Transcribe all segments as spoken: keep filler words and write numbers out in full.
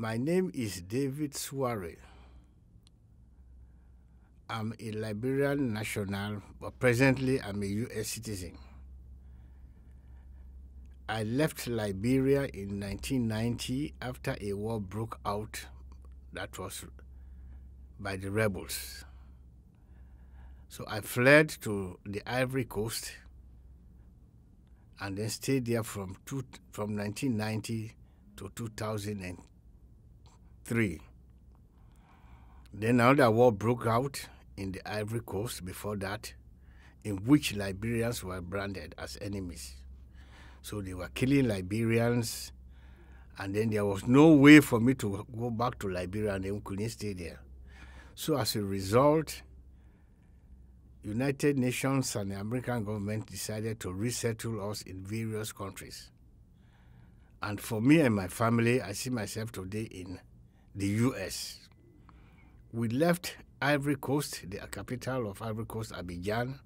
My name is David Suare. I'm a Liberian national, but presently I'm a U S citizen. I left Liberia in nineteen ninety after a war broke out that was by the rebels. So I fled to the Ivory Coast and then stayed there from, two, from nineteen ninety to two thousand three. Then another war broke out in the Ivory Coast before that, in which Liberians were branded as enemies. So they were killing Liberians, and then there was no way for me to go back to Liberia, and they couldn't stay there. So as a result, United Nations and the American government decided to resettle us in various countries. And for me and my family, I see myself today in the U S. We left Ivory Coast, the capital of Ivory Coast, Abidjan,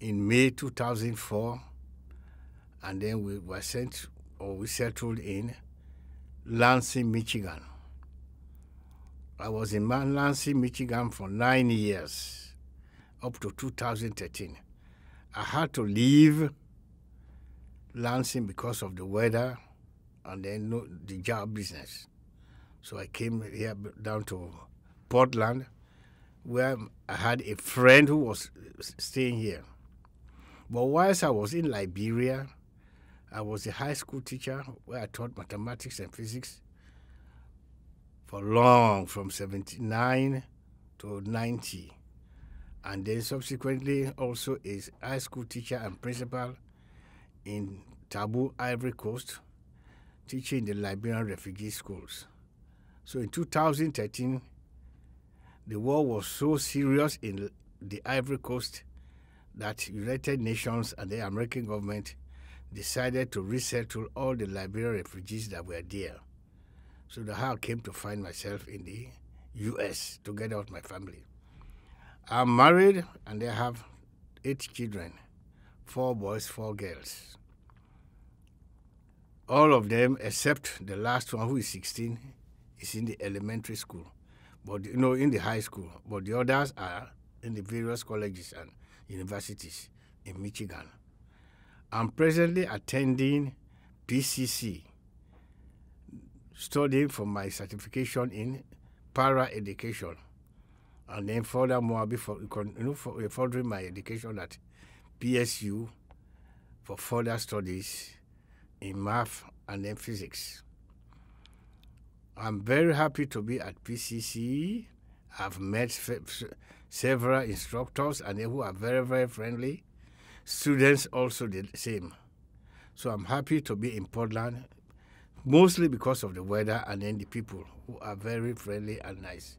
in May two thousand four, and then we were sent, or we settled in Lansing, Michigan. I was in Lansing, Michigan for nine years, up to two thousand thirteen. I had to leave Lansing because of the weather and then no, the job business. So I came here down to Portland, where I had a friend who was staying here. But whilst I was in Liberia, I was a high school teacher where I taught mathematics and physics for long, from seventy-nine to ninety. And then subsequently also a high school teacher and principal in Tabou, Ivory Coast, teaching the Liberian refugee schools. So in two thousand thirteen, the war was so serious in the Ivory Coast that United Nations and the American government decided to resettle all the Liberian refugees that were there. So that's how I came to find myself in the U S together with my family. I'm married and I have eight children, four boys, four girls. All of them, except the last one who is sixteen, is in the elementary school, but you know, in the high school, but the others are in the various colleges and universities in Michigan. I'm presently attending P S U, studying for my certification in para-education, and then furthermore, before, you know, furthering my education at P S U for further studies in math and then physics. I'm very happy to be at P C C. I've met several instructors and they who are very, very friendly. Students also the same. So I'm happy to be in Portland, mostly because of the weather and then the people who are very friendly and nice.